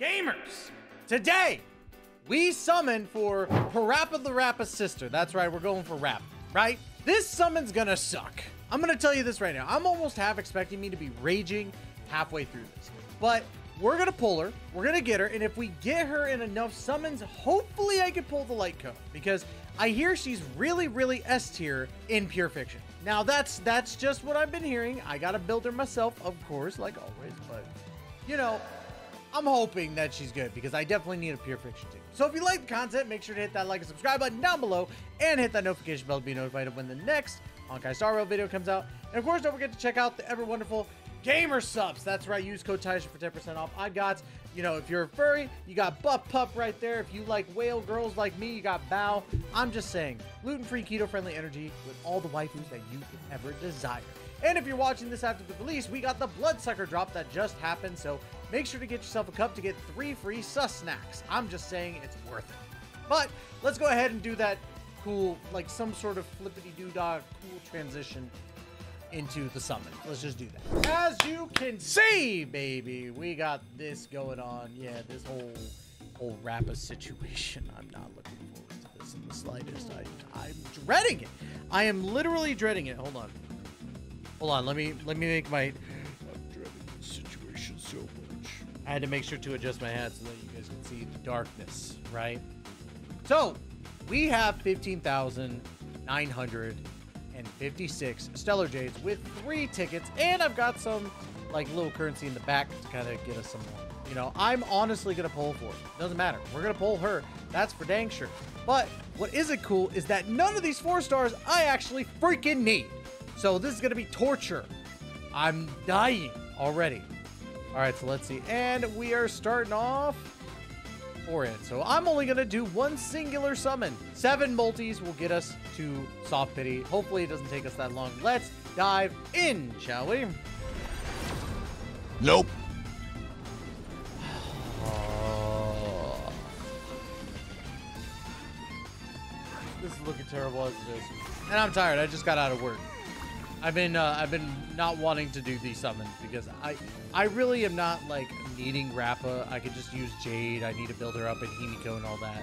Gamers, today we summon for Parappa the Rappa's sister. That's right, we're going for Rappa, right? This summon's gonna suck. I'm gonna tell you this right now. I'm almost half expecting me to be raging halfway through this, but we're gonna pull her, we're gonna get her, and if we get her in enough summons, hopefully I can pull the Lycaon, because I hear she's really, really S tier in Pure Fiction. Now that's just what I've been hearing. I gotta build her myself, of course, like always, but you know, I'm hoping that she's good because I definitely need a Pure Fiction team. So if you like the content, make sure to hit that like and subscribe button down below and hit that notification bell to be notified of when the next Honkai Star Rail video comes out. And of course, don't forget to check out the ever wonderful Gamer Subs. That's right, use code Taisha for 10% off. I got, you know, if you're a furry, you got Buff Pup right there. If you like whale girls like me, you got Bao. I'm just saying, gluten-free, keto-friendly energy with all the waifus that you could ever desire. And if you're watching this after the release, we got the Bloodsucker drop that just happened, so make sure to get yourself a cup to get 3 free sus snacks. I'm just saying, it's worth it. But let's go ahead and do that cool, like some sort of flippity-doo-dah cool transition into the summon. Let's just do that. As you can see, baby, we got this going on. Yeah, this whole Rappa situation. I'm not looking forward to this in the slightest. I'm dreading it. I am literally dreading it. Hold on. Hold on. Let me make my... I'm dreading this situation so much. I had to make sure to adjust my hat so that you guys can see the darkness, right? So, we have 15,956 Stellar Jades with 3 tickets, and I've got some like little currency in the back to kind of get us some more. You know, I'm honestly gonna pull for it. Doesn't matter, we're gonna pull her, that's for dang sure. But what isn't cool is that none of these 4 stars I actually freaking need, so this is gonna be torture. I'm dying already. All right, so let's see, and we are starting off Orient. So I'm only gonna do one singular summon. 7 multis will get us to soft pity. Hopefully it doesn't take us that long. Let's dive in, shall we? Nope. Oh. This is looking terrible as it is, and I'm tired. I just got out of work. I've been not wanting to do these summons because I really am not like needing Rappa. I could just use Jade. I need to build her up in Himeko and all that.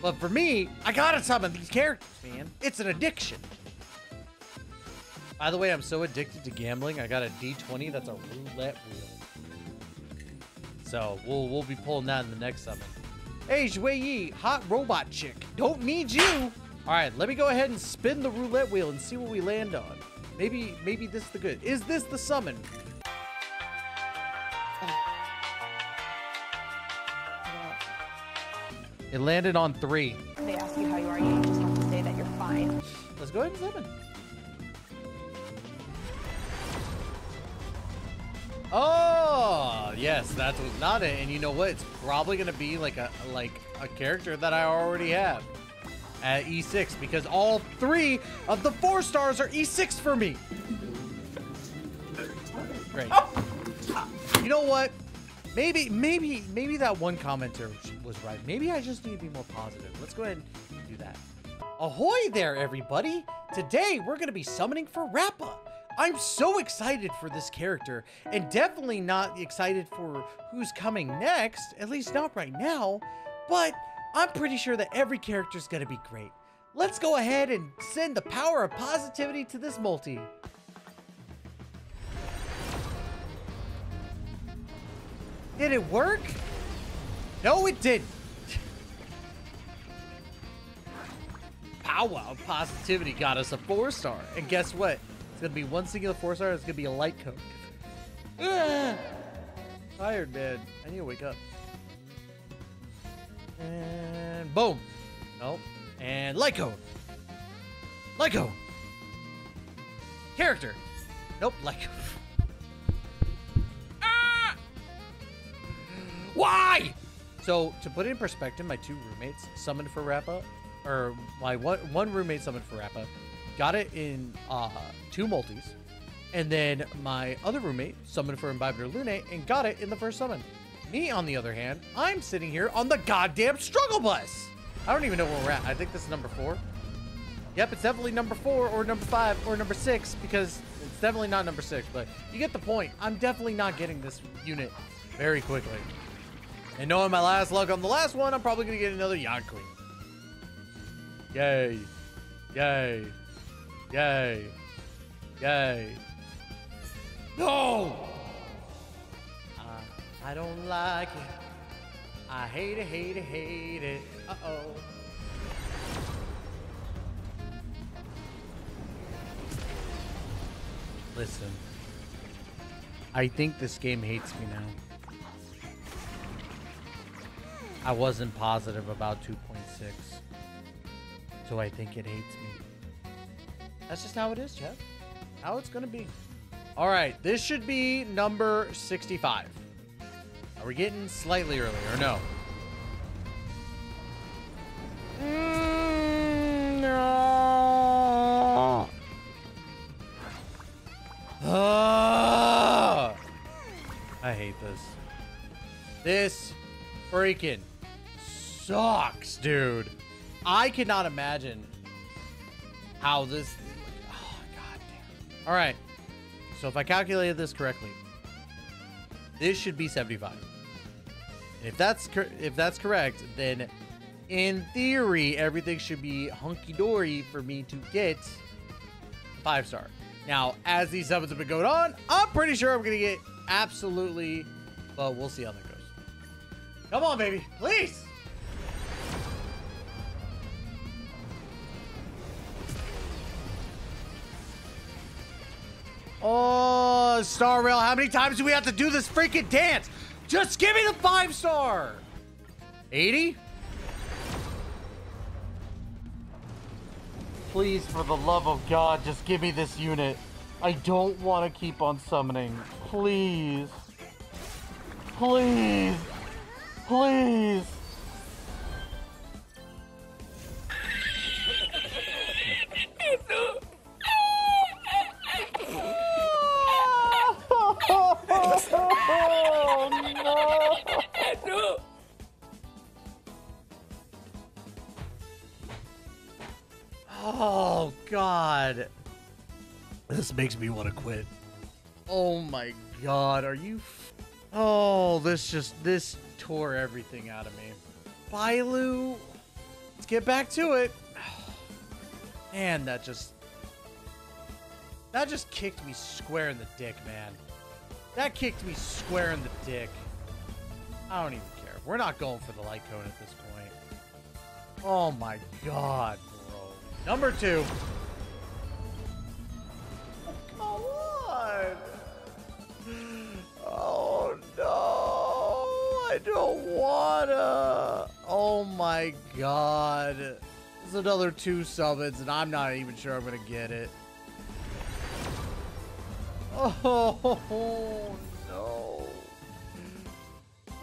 But for me, I gotta summon these characters, man. It's an addiction. By the way, I'm so addicted to gambling. I got a D20 that's a roulette wheel. So we'll be pulling that in the next summon. Hey, Juwei, hot robot chick. Don't need you. All right, let me go ahead and spin the roulette wheel and see what we land on. Maybe this is the good. Is this the summon? It landed on 3. They ask you how you are, you just have to say that you're fine. Let's go ahead and summon. Oh, yes, that was not it. And you know what? It's probably gonna be like a character that I already have at E6, because all 3 of the 4 stars are E6 for me. Great. Oh. You know what? Maybe that one commenter was right. Maybe I just need to be more positive. Let's go ahead and do that. Ahoy there, everybody. Today, we're gonna be summoning for Rappa. I'm so excited for this character, and definitely not excited for who's coming next, at least not right now, but I'm pretty sure that every character's gonna be great. Let's go ahead and send the power of positivity to this multi. Did it work? No, it didn't. Power of positivity got us a 4-star. And guess what? It's gonna be one singular 4-star, and it's gonna be a Lycaon. Ah, tired, man. I need to wake up. And boom. Nope. And Lycaon. Lycaon. Character. Nope, Lycaon. Ah! Why? So, to put it in perspective, my 2 roommates summoned for Rappa, or my one roommate summoned for Rappa, got it in 2 multis, and then my other roommate summoned for Imbibitor Lunae and got it in the first summon. Me, on the other hand, I'm sitting here on the goddamn struggle bus. I don't even know where we're at. I think this is number 4. Yep, it's definitely number 4 or number 5 or number 6, because it's definitely not number 6, but you get the point. I'm definitely not getting this unit very quickly. And knowing my last luck on the last one, I'm probably gonna get another Yankui. Yay. Yay. Yay. Yay. No! I don't like it. I hate it, hate it, hate it. Uh-oh. Listen. I think this game hates me now. I wasn't positive about 2.6. So I think it hates me. That's just how it is, Jeff. How it's gonna be. All right, this should be number 65. Are we getting slightly early or no? No. I hate this. This freaking sucks, dude. I cannot imagine how this. Oh, God damn. All right. So if I calculated this correctly, this should be 75. And if that's correct, then in theory, everything should be hunky-dory for me to get 5-star. Now, as these subs have been going on, I'm pretty sure I'm going to get absolutely, but we'll see how that goes. Come on, baby. Please. Oh, Star Rail, how many times do we have to do this freaking dance? Just give me the 5-star. 80? Please, for the love of God, just give me this unit. I don't want to keep on summoning. Please. Please. Please. Oh, no. No. Oh, God. This makes me want to quit. Oh, my God. Are you... Oh, this tore everything out of me. Bailu. Let's get back to it. Man, that just kicked me square in the dick, man. That kicked me square in the dick. I don't even care. We're not going for the Lycaon at this point. Oh my God, bro. Number 2. Oh, come on. Oh no. I don't wanna. Oh my God. There's another 2 summons and I'm not even sure I'm gonna get it. Oh no.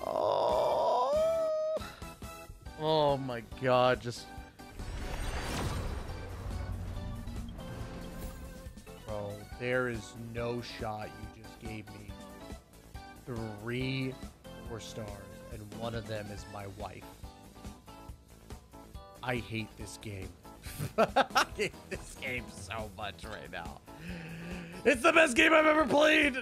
Oh. Oh my God, just bro, there is no shot. You just gave me 3 4-stars and one of them is my wife. I hate this game. I hate this game so much right now. It's the best game I've ever played.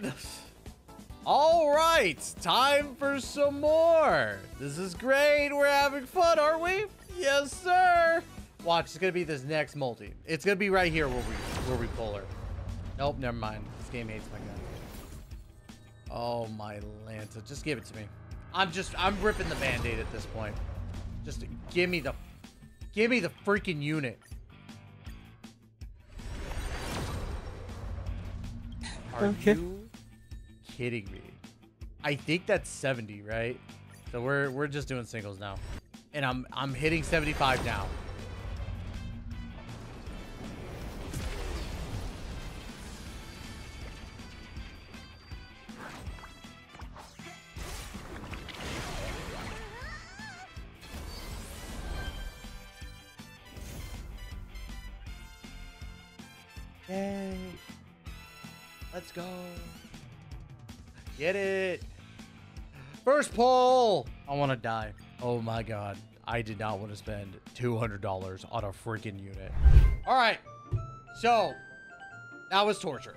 All right, time for some more. This is great. We're having fun, aren't we? Yes, sir. Watch, it's gonna be this next multi. It's gonna be right here where we pull her. Nope, never mind. This game hates my gun. Oh my Lanta, just give it to me. I'm ripping the Band-Aid at this point. Just give me the freaking unit. Are you kidding me? I think that's 70, right? So we're just doing singles now. And I'm hitting 75 now. Yay. Let's go. Get it. First pull. I want to die. Oh my God. I did not want to spend $200 on a freaking unit. All right. So that was torture.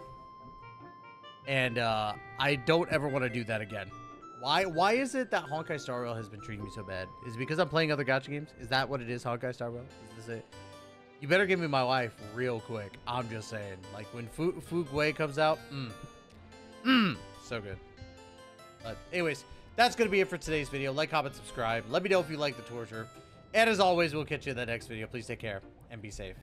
And I don't ever want to do that again. Why is it that Honkai Star Rail has been treating me so bad? Is it because I'm playing other gacha games? Is that what it is, Honkai Star Rail? Is this it? You better give me my life real quick. I'm just saying. Like, when Fugue comes out, so good. But anyways, that's going to be it for today's video. Like, comment, subscribe. Let me know if you like the torture. And as always, we'll catch you in the next video. Please take care and be safe.